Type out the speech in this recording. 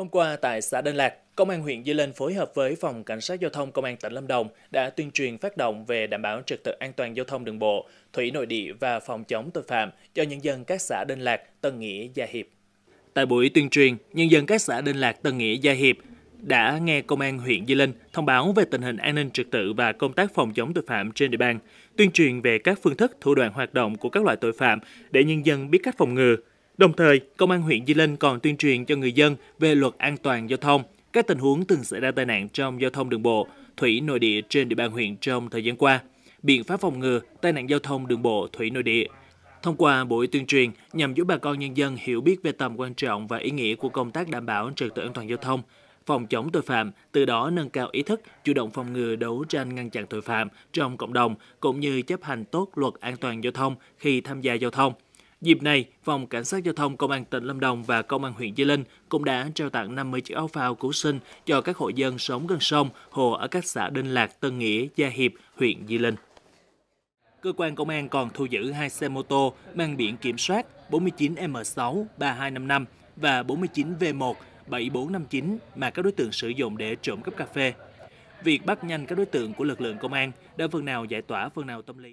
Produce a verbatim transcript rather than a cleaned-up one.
Hôm qua tại xã Đinh Lạc, Công an huyện Di Linh phối hợp với Phòng Cảnh sát Giao thông Công an tỉnh Lâm Đồng đã tuyên truyền phát động về đảm bảo trật tự an toàn giao thông đường bộ, thủy nội địa và phòng chống tội phạm cho nhân dân các xã Đinh Lạc, Tân Nghĩa, Gia Hiệp. Tại buổi tuyên truyền, nhân dân các xã Đinh Lạc, Tân Nghĩa, Gia Hiệp đã nghe Công an huyện Di Linh thông báo về tình hình an ninh trật tự và công tác phòng chống tội phạm trên địa bàn, tuyên truyền về các phương thức thủ đoạn hoạt động của các loại tội phạm để nhân dân biết cách phòng ngừa. Đồng thời, Công an huyện Di Linh còn tuyên truyền cho người dân về luật an toàn giao thông, các tình huống từng xảy ra tai nạn trong giao thông đường bộ, thủy nội địa trên địa bàn huyện trong thời gian qua, biện pháp phòng ngừa tai nạn giao thông đường bộ, thủy nội địa. Thông qua buổi tuyên truyền nhằm giúp bà con nhân dân hiểu biết về tầm quan trọng và ý nghĩa của công tác đảm bảo trật tự an toàn giao thông, phòng chống tội phạm, từ đó nâng cao ý thức, chủ động phòng ngừa, đấu tranh ngăn chặn tội phạm trong cộng đồng, cũng như chấp hành tốt luật an toàn giao thông khi tham gia giao thông. Dịp này, Phòng Cảnh sát Giao thông Công an tỉnh Lâm Đồng và Công an huyện Di Linh cũng đã trao tặng năm mươi chiếc áo phao cứu sinh cho các hộ dân sống gần sông, hồ ở các xã Đinh Lạc, Tân Nghĩa, Gia Hiệp, huyện Di Linh. Cơ quan công an còn thu giữ hai xe mô tô mang biển kiểm soát bốn chín M sáu ba hai năm năm và bốn chín V một bảy bốn năm chín mà các đối tượng sử dụng để trộm cắp cà phê. Việc bắt nhanh các đối tượng của lực lượng công an đã phần nào giải tỏa, phần nào tâm lý.